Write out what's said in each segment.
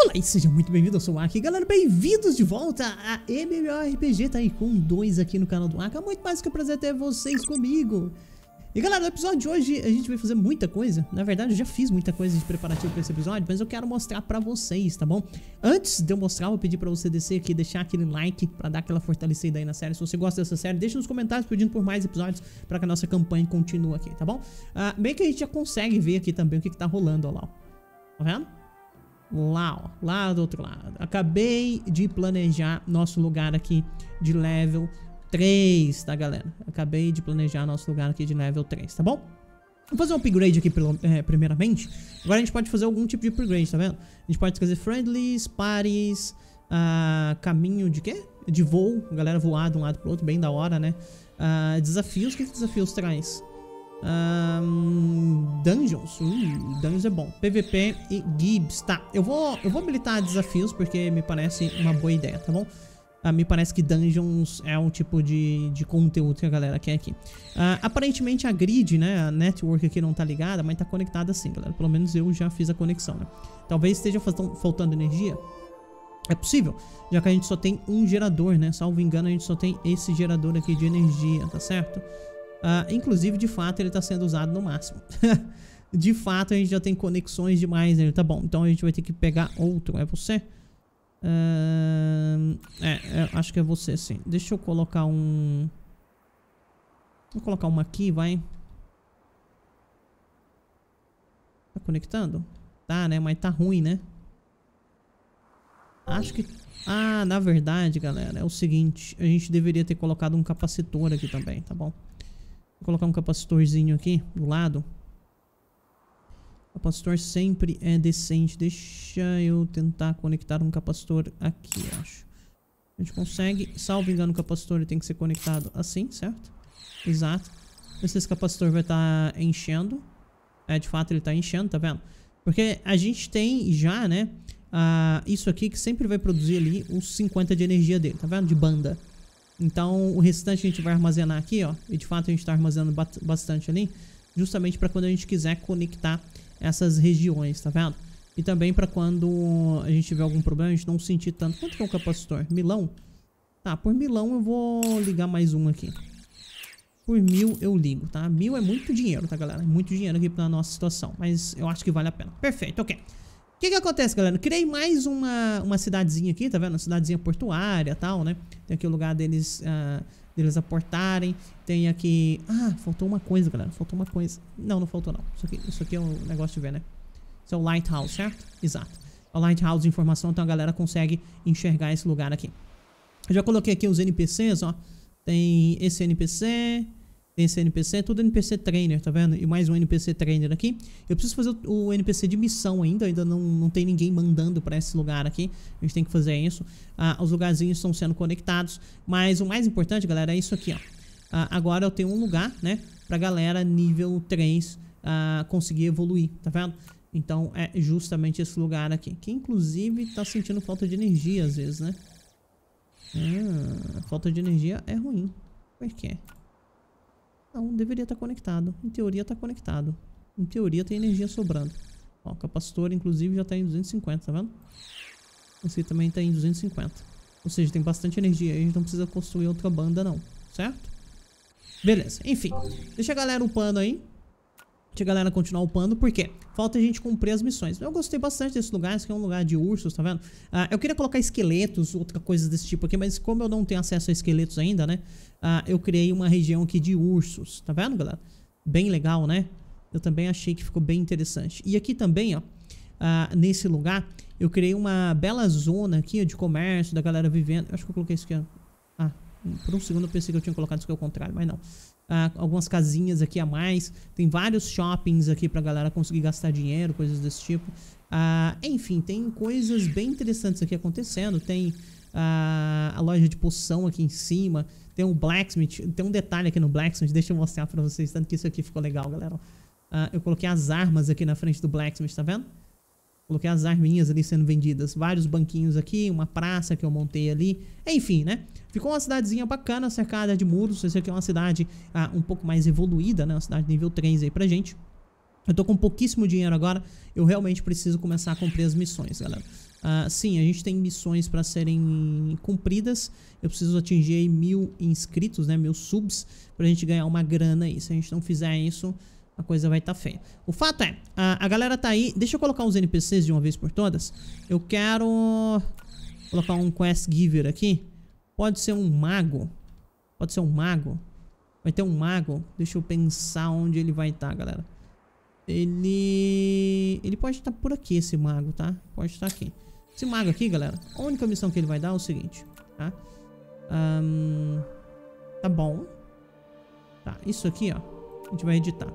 Olá e sejam muito bem-vindos, eu sou o Waka. Galera, bem-vindos de volta a MMORPG Tycoon 2 aqui no canal do Waka. Muito mais que um prazer ter vocês comigo. E galera, no episódio de hoje a gente vai fazer muita coisa. Na verdade eu já fiz muita coisa de preparativo para esse episódio, mas eu quero mostrar pra vocês, tá bom? Antes de eu mostrar, eu vou pedir pra você descer aqui, deixar aquele like pra dar aquela fortalecida aí na série. Se você gosta dessa série, deixa nos comentários pedindo por mais episódios pra que a nossa campanha continue aqui, tá bom? Bem que a gente já consegue ver aqui também o que tá rolando, ó lá, ó. Tá vendo? Lá, ó, lá do outro lado. Acabei de planejar nosso lugar aqui de level 3, tá, galera? Acabei de planejar nosso lugar aqui de level 3, tá bom? Vou fazer um upgrade aqui primeiramente. Agora a gente pode fazer algum tipo de upgrade, tá vendo? A gente pode fazer friendlies, pares, caminho de quê? De voo, galera voar de um lado pro outro, bem da hora, né? Desafios, o que desafios traz? Dungeons. Dungeons é bom. PVP e Gibbs. Tá, eu vou habilitar desafios porque me parece uma boa ideia, tá bom? Me parece que Dungeons é um tipo de conteúdo que a galera quer aqui. Aparentemente a grid, né, a network aqui não tá ligada, mas tá conectada sim, galera. Pelo menos eu já fiz a conexão, né? Talvez esteja faltando energia. É possível, já que a gente só tem um gerador, né? Salvo engano, a gente só tem esse gerador aqui de energia, tá certo? Inclusive, de fato, ele tá sendo usado no máximo. De fato, a gente já tem conexões demais nele, tá bom. Então a gente vai ter que pegar outro, é você? Acho que é você, sim. Deixa eu colocar um... Vou colocar uma aqui, vai. Tá conectando? Tá, né, mas tá ruim, né? Acho que... Ah, na verdade, galera, é o seguinte. A gente deveria ter colocado um capacitor aqui também, tá bom. Vou colocar um capacitorzinho aqui do lado. Capacitor sempre é decente. Deixa eu tentar conectar um capacitor aqui, eu acho. A gente consegue. Salvo engano, o capacitor tem que ser conectado assim, certo? Exato. Esse capacitor vai estar enchendo. É, de fato ele está enchendo, tá vendo? Porque a gente tem já, né, isso aqui que sempre vai produzir ali os 50 de energia dele, tá vendo? De banda. Então o restante a gente vai armazenar aqui, ó. E de fato a gente tá armazenando bastante ali, justamente pra quando a gente quiser conectar essas regiões, tá vendo? E também pra quando a gente tiver algum problema, a gente não sentir tanto. Quanto que é o capacitor? Milão? Tá, por milão eu vou ligar mais um aqui. Por 1000 eu ligo, tá? 1000 é muito dinheiro, tá, galera? É muito dinheiro aqui pra nossa situação, mas eu acho que vale a pena. Perfeito, ok. O que que acontece, galera? Eu criei mais uma cidadezinha aqui, tá vendo? Uma cidadezinha portuária e tal, né? Tem aqui o lugar deles, deles aportarem. Tem aqui... Ah, faltou uma coisa, galera. Faltou uma coisa. Não, não faltou não. Isso aqui é um negócio de ver, né? Isso é o Lighthouse, certo? Exato. O Lighthouse de informação, então a galera consegue enxergar esse lugar aqui. Eu já coloquei aqui os NPCs, ó. Tem esse NPC... Esse NPC é tudo NPC Trainer, tá vendo? E mais um NPC Trainer aqui. Eu preciso fazer o NPC de missão ainda não tem ninguém mandando pra esse lugar aqui. A gente tem que fazer isso. Os lugarzinhos estão sendo conectados. Mas o mais importante, galera, é isso aqui, ó. Agora eu tenho um lugar, né, pra galera nível 3 conseguir evoluir, tá vendo? Então é justamente esse lugar aqui, que inclusive tá sentindo falta de energia às vezes, né? Falta de energia é ruim. Por quê? Não, deveria estar conectado. Em teoria está conectado. Em teoria tem energia sobrando. Ó, o capacitor inclusive já está em 250, tá vendo? Esse aqui também está em 250. Ou seja, tem bastante energia. A gente não precisa construir outra banda não, certo? Beleza, enfim. Deixa a galera upando aí. Deixa a galera continuar upando, porque falta a gente cumprir as missões. Eu gostei bastante desse lugar, esse aqui é um lugar de ursos, tá vendo? Eu queria colocar esqueletos, outra coisa desse tipo aqui, mas como eu não tenho acesso a esqueletos ainda, né? Eu criei uma região aqui de ursos, tá vendo, galera? Bem legal, né? Eu também achei que ficou bem interessante. E aqui também, ó, nesse lugar, eu criei uma bela zona aqui, ó, de comércio, da galera vivendo. Acho que eu coloquei isso aqui, ó. Por um segundo eu pensei que eu tinha colocado isso aqui ao contrário, mas não. Algumas casinhas aqui a mais. Tem vários shoppings aqui pra galera conseguir gastar dinheiro, coisas desse tipo. Enfim, tem coisas bem interessantes aqui acontecendo. Tem a loja de poção aqui em cima. Tem um blacksmith. Tem um detalhe aqui no blacksmith, deixa eu mostrar pra vocês. Tanto que isso aqui ficou legal, galera. Eu coloquei as armas aqui na frente do blacksmith, tá vendo? Coloquei as arminhas ali sendo vendidas. Vários banquinhos aqui, uma praça que eu montei ali. Enfim, né? Ficou uma cidadezinha bacana, cercada de muros. Essa aqui é uma cidade um pouco mais evoluída, né? Uma cidade nível 3 aí pra gente. Eu tô com pouquíssimo dinheiro agora. Eu realmente preciso começar a cumprir as missões, galera. Sim, a gente tem missões para serem cumpridas. Eu preciso atingir aí 1000 inscritos, né, 1000 subs, pra gente ganhar uma grana aí. Se a gente não fizer isso, a coisa vai estar feia. O fato é, a galera tá aí. Deixa eu colocar uns NPCs de uma vez por todas. Eu quero colocar um quest giver aqui. Pode ser um mago. Pode ser um mago. Vai ter um mago. Deixa eu pensar onde ele vai estar, galera. Ele pode estar por aqui, esse mago, tá? Pode estar aqui. Esse mago aqui, galera, a única missão que ele vai dar é o seguinte, tá? Tá bom. Tá, isso aqui, ó, a gente vai editar.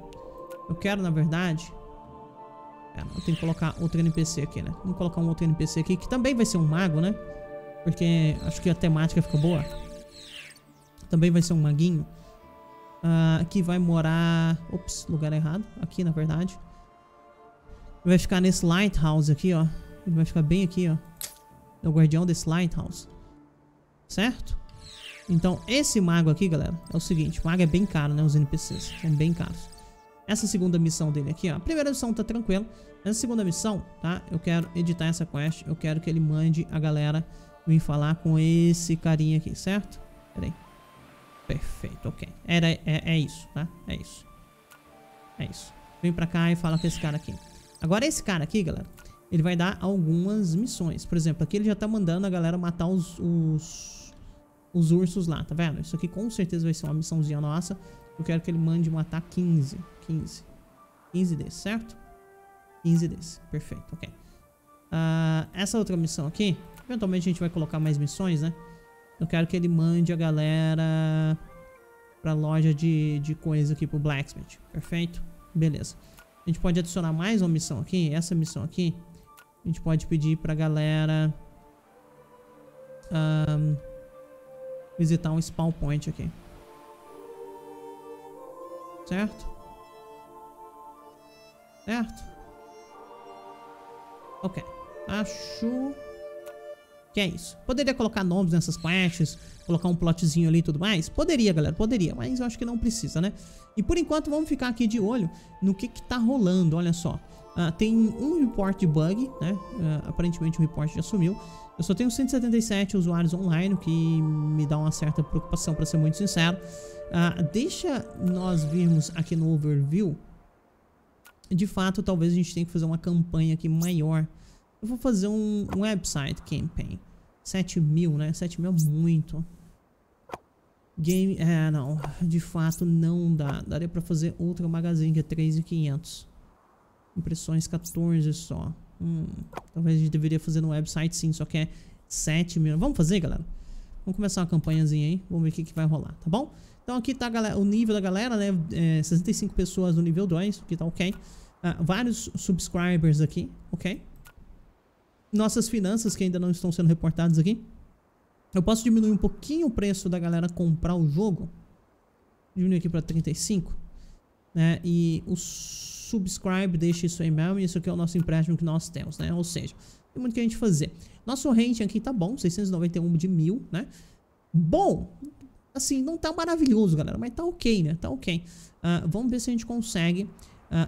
Eu quero, na verdade... eu tenho que colocar outro NPC aqui, né? Vamos colocar um outro NPC aqui, que também vai ser um mago, né? Porque acho que a temática ficou boa. Também vai ser um maguinho. Aqui vai morar... Ops, lugar errado. Aqui, na verdade. Vai ficar nesse Lighthouse aqui, ó. Ele vai ficar bem aqui, ó. É o guardião desse Lighthouse. Certo? Então, esse mago aqui, galera, é o seguinte. O mago é bem caro, né? Os NPCs são bem caros. Essa segunda missão dele aqui, ó. A primeira missão tá tranquilo. Essa segunda missão, tá? Eu quero editar essa quest. Eu quero que ele mande a galera vir falar com esse carinha aqui, certo? Pera aí. Perfeito, ok. É isso, tá? É isso. É isso. Vem pra cá e fala com esse cara aqui. Agora esse cara aqui, galera, ele vai dar algumas missões. Por exemplo, aqui ele já tá mandando a galera matar os ursos lá, tá vendo? Isso aqui com certeza vai ser uma missãozinha nossa. Eu quero que ele mande matar 15 desses, certo? 15 desses, perfeito, ok. Essa outra missão aqui, eventualmente a gente vai colocar mais missões, né? Eu quero que ele mande a galera pra loja de coisa aqui, pro blacksmith. Perfeito? Beleza. A gente pode adicionar mais uma missão aqui. Essa missão aqui, a gente pode pedir pra galera visitar um spawn point aqui. Certo? Certo? Ok. Acho... que é isso. Poderia colocar nomes nessas quests, colocar um plotzinho ali e tudo mais? Poderia, galera, poderia, mas eu acho que não precisa, né? E por enquanto vamos ficar aqui de olho no que tá rolando, olha só. Tem um report de bug, né? Aparentemente o report já sumiu. Eu só tenho 177 usuários online, o que me dá uma certa preocupação, pra ser muito sincero. Deixa nós virmos aqui no overview. De fato, talvez a gente tenha que fazer uma campanha aqui maior. Eu vou fazer um website campaign. 7.000, né? 7.000 é muito. Game... não. De fato, não dá. Daria pra fazer outra magazine, que é 3.500. Impressões 14 só. Talvez a gente deveria fazer no website, sim. Só que é 7.000. Vamos fazer, galera? Vamos começar uma campanhazinha aí. Vamos ver o que, vai rolar, tá bom? Então aqui tá o nível da galera, né? 65 pessoas no nível 2, o que tá ok. Vários subscribers aqui, ok? Nossas finanças que ainda não estão sendo reportadas aqui. Eu posso diminuir um pouquinho o preço da galera comprar o jogo. Diminuir aqui para 35. Né? E o subscribe deixa isso aí mesmo. E isso aqui é o nosso empréstimo que nós temos, né? Ou seja, tem muito que a gente fazer. Nosso rating aqui tá bom. 691 de 1000, né? Bom, assim, não tá maravilhoso, galera. Mas tá ok, né? Tá ok. Vamos ver se a gente consegue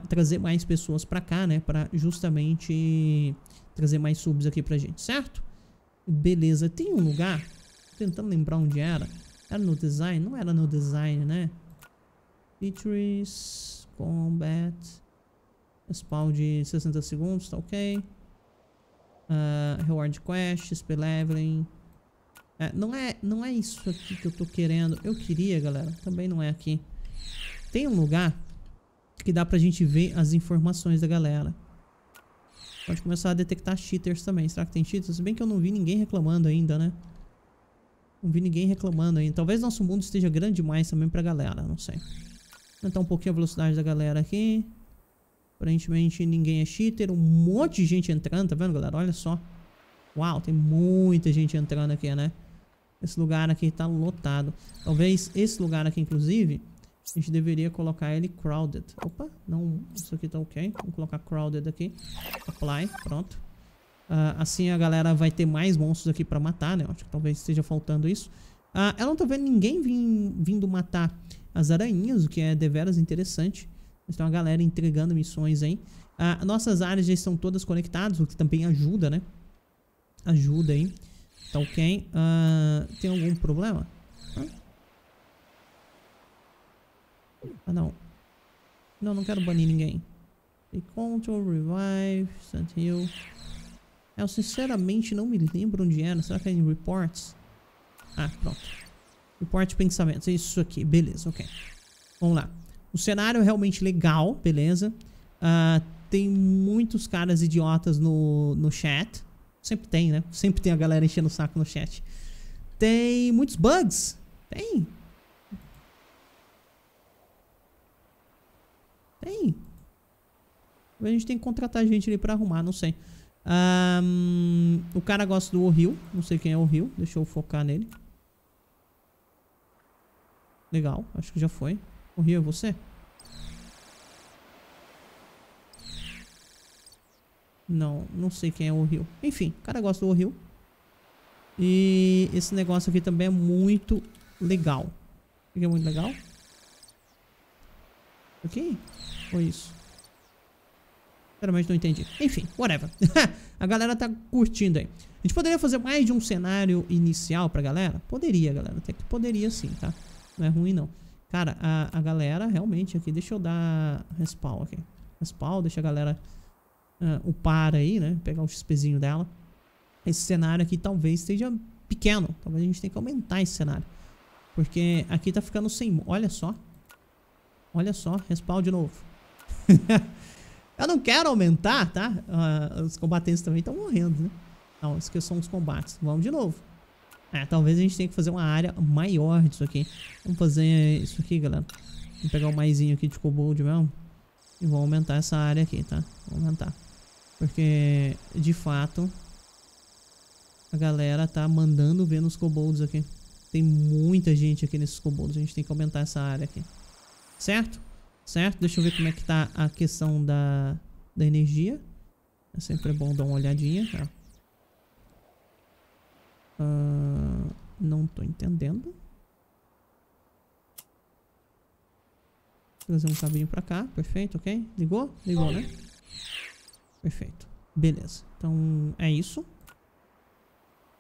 trazer mais pessoas pra cá, né? Pra justamente... trazer mais subs aqui pra gente, certo? Beleza, tem um lugar. Tô tentando lembrar onde era. Era no design? Não era no design, né? Features, combat, spawn de 60 segundos, tá ok. Reward quest, spell leveling. Não é isso aqui que eu tô querendo. Eu queria, galera, também não é aqui. Tem um lugar que dá pra gente ver as informações da galera. Pode começar a detectar cheaters também. Será que tem cheaters? Se bem que eu não vi ninguém reclamando ainda, né? Não vi ninguém reclamando ainda. Talvez nosso mundo esteja grande demais também pra galera. Não sei. Aumentar um pouquinho a velocidade da galera aqui. Aparentemente ninguém é cheater. Um monte de gente entrando, tá vendo, galera? Olha só. Uau, tem muita gente entrando aqui, né? Esse lugar aqui tá lotado. Talvez esse lugar aqui, inclusive, a gente deveria colocar ele crowded. Opa, não, isso aqui tá ok. Vamos colocar crowded aqui. Apply, pronto. Assim a galera vai ter mais monstros aqui pra matar, né? Acho que talvez esteja faltando isso. Eu não tô vendo ninguém vindo matar as aranhas, o que é deveras interessante. Mas tem uma galera entregando missões aí. Nossas áreas já estão todas conectadas, o que também ajuda, né? ajuda aí. Tá ok. Tem algum problema? Ah, não. Não, não quero banir ninguém. Control, Revive, Stand Hill. Eu sinceramente não me lembro onde era. Será que é em Reports? Ah, pronto. Report Pensamentos. É isso aqui. Beleza, ok. Vamos lá. O cenário é realmente legal, beleza. Tem muitos caras idiotas no chat. Sempre tem, né? Sempre tem a galera enchendo o saco no chat. Tem muitos bugs. Tem. A gente tem que contratar gente ali pra arrumar, não sei. O cara gosta do O'Hill. Não sei quem é o O'Hill. Deixa eu focar nele. Legal, acho que já foi. O'Hill, é você? Não, não sei quem é o O'Hill. Enfim, o cara gosta do O'Hill. E esse negócio aqui também é muito legal. O que é muito legal? Ok? Ou isso? Sinceramente não entendi. Enfim, whatever. A galera tá curtindo aí. A gente poderia fazer mais de um cenário inicial pra galera? Poderia, galera. Até que poderia sim, tá? Não é ruim, não. Cara, a galera realmente aqui... Deixa eu dar respawn aqui. Respawn, deixa a galera upar aí, né? Pegar um XPzinho dela. Esse cenário aqui talvez esteja pequeno. Talvez a gente tenha que aumentar esse cenário. Porque aqui tá ficando sem... Olha só. Olha só. Respawn de novo. Eu não quero aumentar, tá? Os combatentes também estão morrendo, né? Não, esses aqui são os combates. Vamos de novo. Talvez a gente tenha que fazer uma área maior disso aqui. Vamos fazer isso aqui, galera. Vamos pegar o maisinho aqui de kobold mesmo. E vamos aumentar essa área aqui, tá? Vamos aumentar. Porque, de fato, a galera tá mandando ver nos kobolds aqui. Tem muita gente aqui nesses kobolds. A gente tem que aumentar essa área aqui. Certo? Certo? Deixa eu ver como é que tá a questão da energia. É sempre bom dar uma olhadinha. Não tô entendendo. Trazer um cabinho pra cá. Perfeito, ok. Ligou? Ligou, né? Perfeito. Beleza. Então, é isso.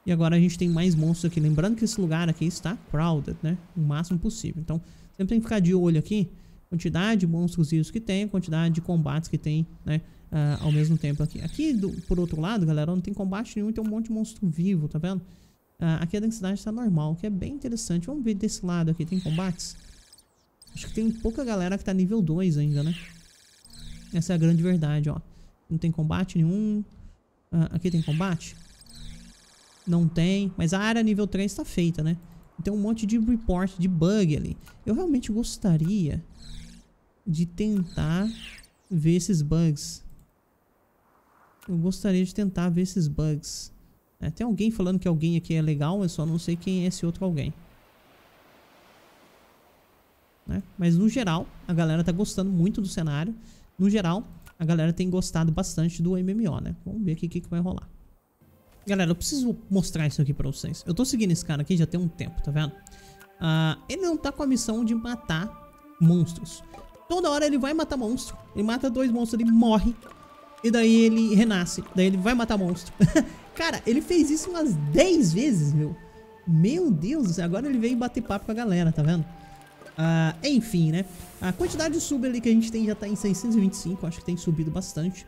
E agora a gente tem mais monstros aqui. Lembrando que esse lugar aqui está crowded, né? O máximo possível. Então, sempre tem que ficar de olho aqui. Quantidade de monstros que tem, quantidade de combates que tem, né, ao mesmo tempo aqui. Aqui, por outro lado, galera, não tem combate nenhum, tem um monte de monstro vivo, tá vendo? Aqui a densidade tá normal, o que é bem interessante. Vamos ver desse lado aqui, tem combates? Acho que tem pouca galera que tá nível 2 ainda, né? Essa é a grande verdade, ó. Não tem combate nenhum. Aqui tem combate? Não tem, mas a área nível 3 tá feita, né? Tem um monte de report, de bug ali. Eu realmente gostaria de tentar ver esses bugs. Tem alguém falando que alguém aqui é legal, eu só não sei quem é esse outro alguém, né? Mas no geral, a galera tá gostando muito do cenário. No geral, a galera tem gostado bastante do MMO, né? Vamos ver aqui o que vai rolar. Galera, eu preciso mostrar isso aqui pra vocês. Eu tô seguindo esse cara aqui já tem um tempo, tá vendo? Ele não tá com a missão de matar monstros. Toda hora ele vai matar monstro. Ele mata dois monstros, ele morre. E daí ele renasce. Daí ele vai matar monstro. Cara, ele fez isso umas 10 vezes, meu. Meu Deus do céu. Agora ele veio bater papo com a galera, tá vendo? Enfim, né? A quantidade de sub ali que a gente tem já tá em 625. Acho que tem subido bastante.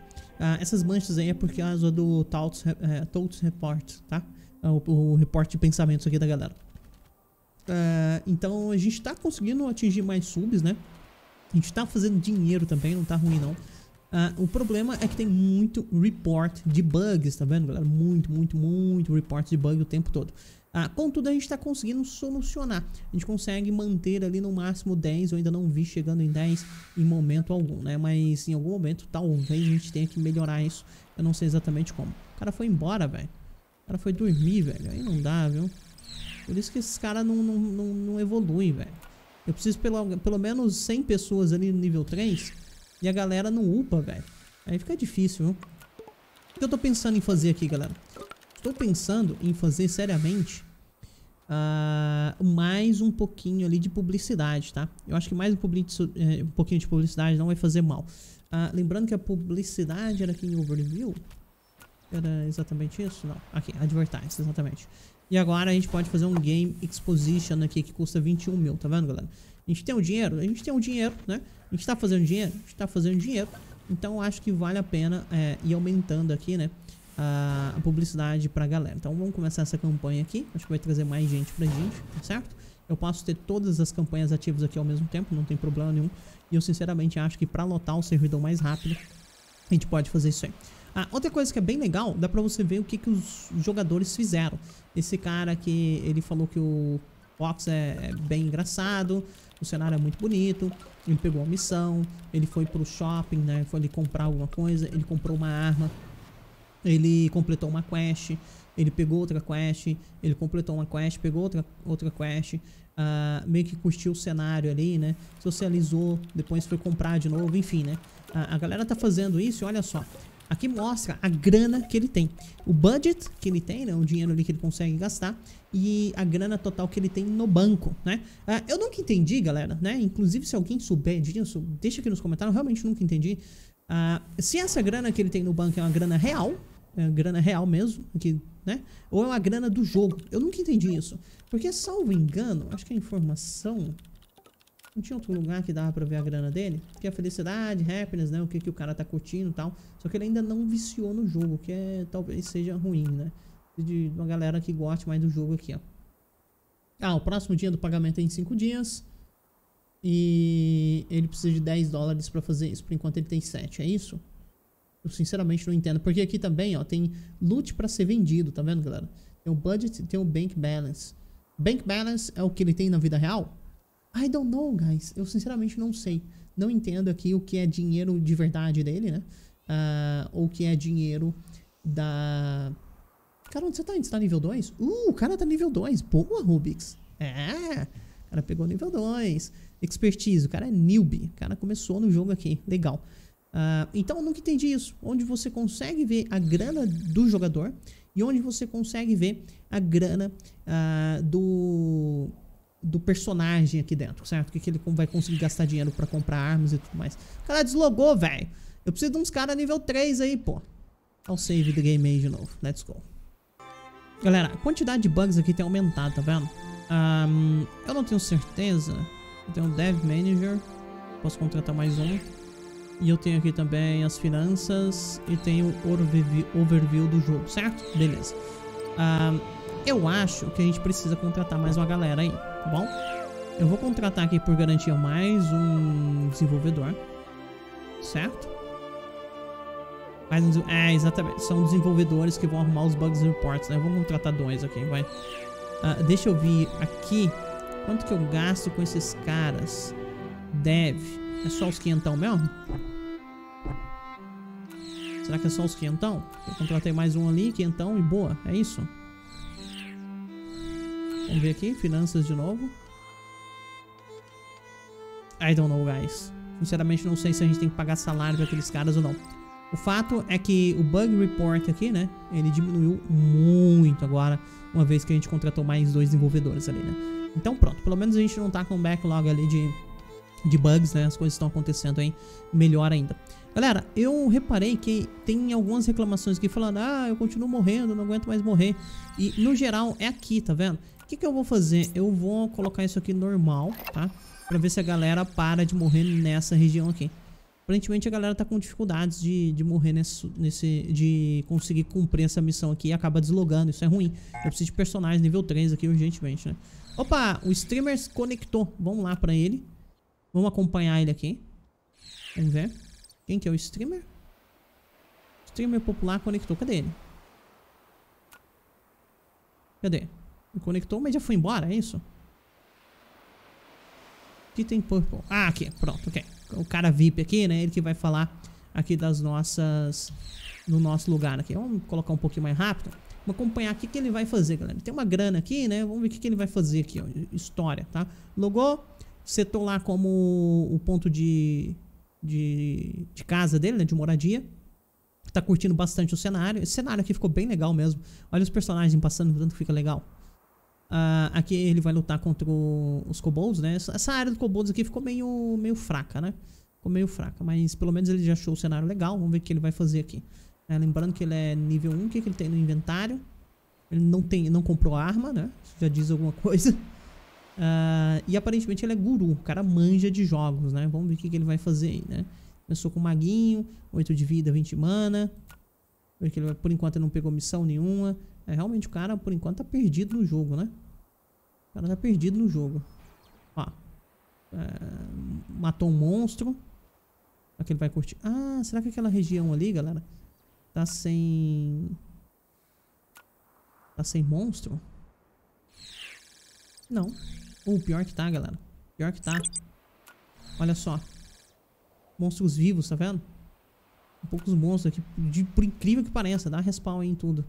Essas manchas aí é por causa do Tauts Report, tá? O reporte de pensamentos aqui da galera. Então a gente tá conseguindo atingir mais subs, né? A gente tá fazendo dinheiro também, não tá ruim não. O problema é que tem muito report de bugs, tá vendo, galera? Muito report de bug o tempo todo. Contudo, a gente tá conseguindo solucionar. A gente consegue manter ali no máximo 10. Eu ainda não vi chegando em 10 em momento algum, né? Mas em algum momento talvez a gente tenha que melhorar isso. Eu não sei exatamente como. O cara foi embora, velho. O cara foi dormir, velho. Aí não dá, viu? Por isso que esses caras não evoluem, velho. Eu preciso pelo menos 100 pessoas ali no nível 3. E a galera não upa, velho. Aí fica difícil, viu? O que eu tô pensando em fazer aqui, galera? Estou pensando em fazer seriamente... mais um pouquinho ali de publicidade, tá? Eu acho que mais um pouquinho de publicidade não vai fazer mal. Lembrando que a publicidade era aqui em Overview. Era exatamente isso? Não. Aqui, advertise, exatamente. E agora a gente pode fazer um game exposition aqui que custa 21 mil, tá vendo, galera? A gente tem um dinheiro? A gente tem um dinheiro, né? A gente tá fazendo dinheiro? A gente tá fazendo dinheiro. Então eu acho que vale a pena ir aumentando aqui, né? A publicidade pra galera. Então vamos começar essa campanha aqui. Acho que vai trazer mais gente pra gente, tá certo? Eu posso ter todas as campanhas ativas aqui ao mesmo tempo, não tem problema nenhum. E eu sinceramente acho que pra lotar o servidor mais rápido, a gente pode fazer isso aí. Ah, outra coisa que é bem legal, dá pra você ver o que os jogadores fizeram. Esse cara aqui, ele falou que o Fox é bem engraçado, o cenário é muito bonito, ele pegou uma missão, ele foi pro shopping, né, foi ali comprar alguma coisa, ele comprou uma arma, ele completou uma quest, ele pegou outra quest, ele completou uma quest, pegou outra quest, meio que curtiu o cenário ali, né, socializou, depois foi comprar de novo, enfim, né. A galera tá fazendo isso, olha só. Aqui mostra a grana que ele tem, o budget que ele tem, né, o dinheiro ali que ele consegue gastar e a grana total que ele tem no banco, né? Eu nunca entendi, galera, né? Inclusive, se alguém souber disso, deixa aqui nos comentários, eu realmente nunca entendi. Se essa grana que ele tem no banco é uma grana real, mesmo, aqui, né? Ou é uma grana do jogo, eu nunca entendi isso. Porque, salvo engano, acho que a informação... Não tinha outro lugar que dava pra ver a grana dele? Que é a felicidade, happiness, né? O que o cara tá curtindo e tal. Só que ele ainda não viciou no jogo, que talvez seja ruim, né? De uma galera que goste mais do jogo aqui, ó. Ah, o próximo dia do pagamento é em 5 dias. E ele precisa de 10 dólares pra fazer isso. Por enquanto ele tem 7, é isso? Eu sinceramente não entendo. Porque aqui também, ó, tem loot pra ser vendido, tá vendo, galera? Tem o budget e tem o bank balance. Bank balance é o que ele tem na vida real? I don't know, guys. Eu sinceramente não sei. Não entendo aqui o que é dinheiro de verdade dele, né? Ou o que é dinheiro da... Cara, onde você tá indo? Você tá nível 2? O cara tá nível 2. Boa, Rubik's. É. O cara pegou nível 2. Expertise. O cara é newbie. O cara começou no jogo aqui. Legal. Então, eu nunca entendi isso. Onde você consegue ver a grana do jogador e onde você consegue ver a grana do personagem aqui dentro, certo? Que ele vai conseguir gastar dinheiro pra comprar armas e tudo mais. O cara deslogou, velho. Eu preciso de uns caras nível 3 aí, pô. Dá o save do game aí de novo. Let's go. Galera, a quantidade de bugs aqui tem aumentado, tá vendo? Eu não tenho certeza. Eu tenho um Dev Manager. Posso contratar mais um. E eu tenho aqui também as finanças. E tenho o overview do jogo, certo? Beleza. Eu acho que a gente precisa contratar mais uma galera aí, tá bom? Eu vou contratar aqui por garantia mais um desenvolvedor, certo? Mais um exatamente. São desenvolvedores que vão arrumar os bugs e reports, né? Vamos contratar 2 aqui, vai. Deixa eu vir aqui. Quanto que eu gasto com esses caras? Deve. É só os quinhentão mesmo? Será que é só os quinhentão? Eu contratei mais um ali, quinhentão e boa. É isso? Vamos ver aqui, finanças de novo. I don't know, guys. Sinceramente, não sei se a gente tem que pagar salário para aqueles caras ou não. O fato é que o bug report aqui, né? Ele diminuiu muito agora, uma vez que a gente contratou mais 2 desenvolvedores ali, né? Então, pronto. Pelo menos a gente não tá com backlog ali de bugs, né? As coisas estão acontecendo aí melhor ainda. Galera, eu reparei que tem algumas reclamações aqui falando: ah, eu continuo morrendo, não aguento mais morrer. E, no geral, é aqui, tá vendo? O que eu vou fazer? Eu vou colocar isso aqui normal, tá? Pra ver se a galera para de morrer nessa região aqui. Aparentemente a galera tá com dificuldades de morrer de conseguir cumprir essa missão aqui e acaba deslogando. Isso é ruim. Eu preciso de personagens nível 3 aqui urgentemente, né? Opa! O streamer se conectou. Vamos lá pra ele. Vamos acompanhar ele aqui. Vamos ver. Quem que é o streamer? Streamer popular conectou. Cadê ele? Cadê? Me conectou, mas já foi embora, é isso? Aqui tem purple. Ah, aqui, pronto, ok. O cara VIP aqui, né? Ele que vai falar aqui das nossas... No nosso lugar aqui. Vamos colocar um pouquinho mais rápido. Vamos acompanhar aqui o que ele vai fazer, galera. Tem uma grana aqui, né? Vamos ver o que ele vai fazer aqui, ó. História, tá? Logou. Setou lá como o ponto de casa dele, né? De moradia. Tá curtindo bastante o cenário. Esse cenário aqui ficou bem legal mesmo. Olha os personagens passando, tanto que fica legal. Aqui ele vai lutar contra os kobolds, né? Essa área do kobolds aqui ficou meio fraca, né? Ficou meio fraca, mas pelo menos ele já achou o cenário legal. Vamos ver o que ele vai fazer aqui. É, lembrando que ele é nível 1, o que, que ele tem no inventário? Ele não comprou arma, né? Isso já diz alguma coisa. E aparentemente ele é guru, o cara manja de jogos, né? Vamos ver o que, que ele vai fazer aí, né? Começou com maguinho, 8 de vida, 20 mana. Porque ele, por enquanto ele não pegou missão nenhuma. É, realmente o cara, por enquanto, tá perdido no jogo, né? O cara tá perdido no jogo. Ó. Matou um monstro. Será que ele vai curtir? Ah, será que aquela região ali, galera, tá sem... Tá sem monstro? Não. Pior que tá, galera. Pior que tá. Olha só. Monstros vivos, tá vendo? Um poucos monstros aqui. Por incrível que pareça. Dá respawn aí em tudo.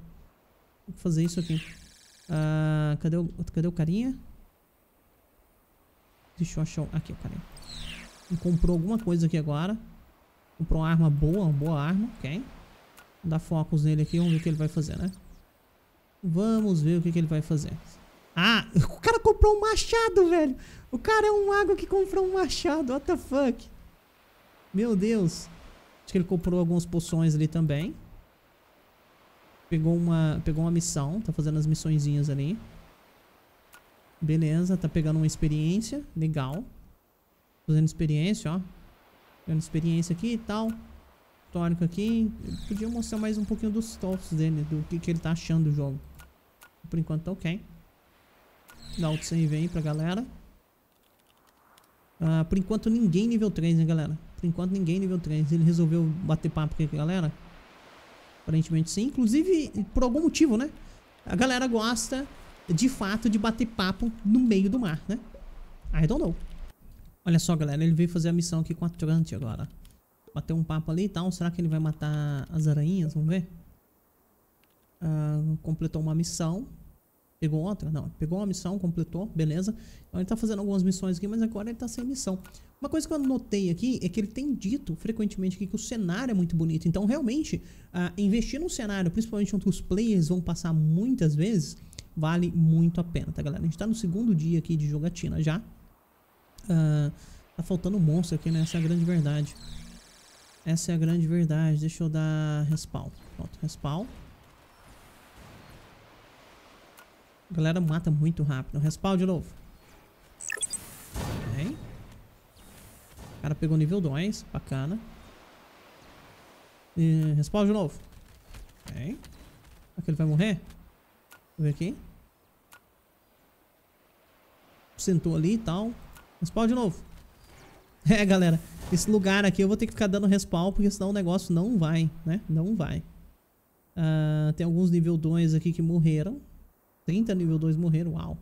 Vou fazer isso aqui. Cadê o carinha? Deixa eu achar... Aqui, o carinha. Ele comprou alguma coisa aqui agora. Comprou uma arma boa. Uma boa arma. Ok. Vou dar focos nele aqui. Vamos ver o que ele vai fazer, né? Vamos ver o que, que ele vai fazer. Ah, o cara comprou um machado, velho. O cara é um mago que comprou um machado. What the fuck? Meu Deus. Acho que ele comprou algumas poções ali também. Pegou uma missão. Tá fazendo as missõezinhas ali. Beleza, tá pegando uma experiência. Legal. Fazendo experiência, ó. Pegando experiência aqui e tal. Histórico aqui. Eu podia mostrar mais um pouquinho dos tops dele. Do que ele tá achando do jogo. Por enquanto tá ok. Dá outro save aí pra galera. Por enquanto ninguém nível 3, né, galera? Por enquanto ninguém nível 3. Ele resolveu bater papo aqui, galera. Aparentemente sim. Inclusive, por algum motivo, né? A galera gosta, de fato, de bater papo no meio do mar, né? I don't know. Olha só, galera. Ele veio fazer a missão aqui com a Trunks agora. Bateu um papo ali e tal. Será que ele vai matar as aranhas? Vamos ver. Completou uma missão. Pegou outra? Não. Pegou uma missão, completou. Beleza. Então ele tá fazendo algumas missões aqui, mas agora ele tá sem missão. Uma coisa que eu notei aqui é que ele tem dito frequentemente aqui que o cenário é muito bonito. Então, realmente, investir num cenário, principalmente onde os players vão passar muitas vezes, vale muito a pena, tá, galera? A gente tá no segundo dia aqui de jogatina já. Tá faltando um monstro aqui, né? Essa é a grande verdade. Essa é a grande verdade. Deixa eu dar respawn. Pronto, respawn. A galera mata muito rápido. Respawn de novo. Okay. O cara pegou nível 2. Bacana. E respawn de novo. Okay. Será que ele vai morrer? Deixa eu ver aqui. Sentou ali e tal. Respawn de novo. É, galera. Esse lugar aqui eu vou ter que ficar dando respawn, porque senão o negócio não vai, né? Não vai. Tem alguns nível 2 aqui que morreram. 30 nível 2 morreram, uau.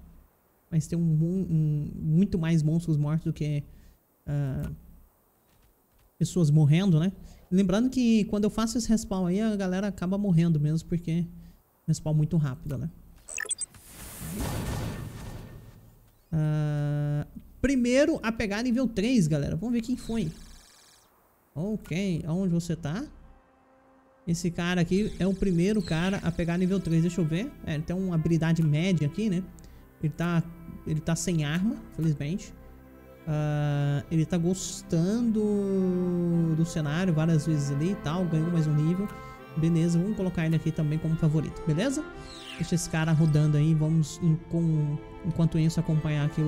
Mas tem muito mais monstros mortos do que pessoas morrendo, né? Lembrando que quando eu faço esse respawn aí, a galera acaba morrendo mesmo, porque respawn muito rápido, né? Primeiro a pegar nível 3, galera. Vamos ver quem foi. Ok, aonde você tá? Esse cara aqui é o primeiro cara a pegar nível 3, deixa eu ver. É, ele tem uma habilidade média aqui, né? Ele tá sem arma, felizmente. Ele tá gostando do cenário várias vezes ali e tal, ganhou mais um nível. Beleza, vamos colocar ele aqui também como favorito, beleza? Deixa esse cara rodando aí, vamos enquanto isso acompanhar aqui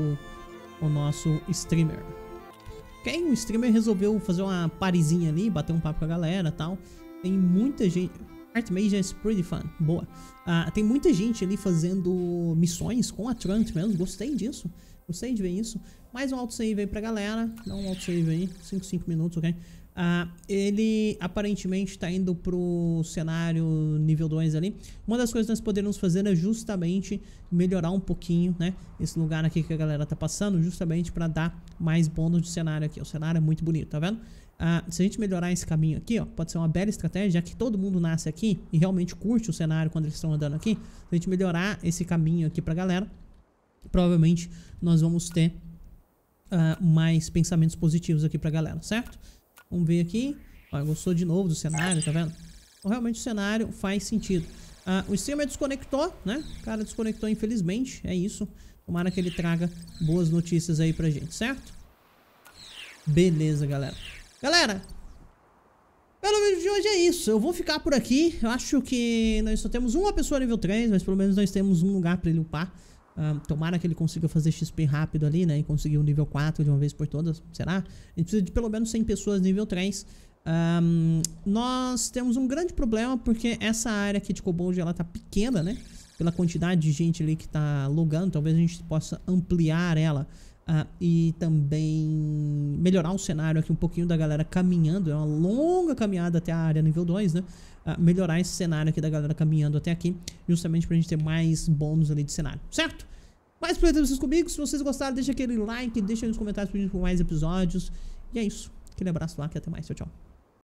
o nosso streamer. Ok, o streamer resolveu fazer uma parizinha ali, bater um papo com a galera e tal. Tem muita gente... Art Major is pretty fun. Boa. Tem muita gente ali fazendo missões com a Trunks mesmo. Gostei disso. Gostei de ver isso. Mais um autosave aí pra galera. Dá um autosave aí. 5 minutos, ok? Ele aparentemente tá indo pro cenário nível 2 ali. Uma das coisas que nós poderíamos fazer é justamente melhorar um pouquinho, né? Esse lugar aqui que a galera tá passando, justamente pra dar mais bônus de cenário aqui. O cenário é muito bonito, tá vendo? Se a gente melhorar esse caminho aqui, ó, pode ser uma bela estratégia, já que todo mundo nasce aqui e realmente curte o cenário quando eles estão andando aqui. Se a gente melhorar esse caminho aqui pra galera, provavelmente nós vamos ter mais pensamentos positivos aqui pra galera, certo? Vamos ver aqui. Ó, gostou de novo do cenário, tá vendo? Então, realmente o cenário faz sentido. O streamer desconectou, né? O cara desconectou, infelizmente, é isso. Tomara que ele traga boas notícias aí pra gente, certo? Beleza, galera. Pelo vídeo de hoje é isso, eu vou ficar por aqui. Eu acho que nós só temos uma pessoa nível 3, mas pelo menos nós temos um lugar pra ele upar. Tomara que ele consiga fazer XP rápido ali, né, e conseguir o nível 4 de uma vez por todas, será? A gente precisa de pelo menos 100 pessoas nível 3. Nós temos um grande problema porque essa área aqui de Kobold, ela tá pequena, né, pela quantidade de gente ali que tá logando. Talvez a gente possa ampliar ela e também melhorar o cenário aqui um pouquinho da galera caminhando. É uma longa caminhada até a área nível 2, né? Melhorar esse cenário aqui da galera caminhando até aqui, justamente pra gente ter mais bônus ali de cenário, certo? Mais por exemplo, vocês comigo. Se vocês gostaram, deixa aquele like, deixa aí nos comentários pra gente por mais episódios. E é isso, aquele abraço lá, que até mais, tchau, tchau.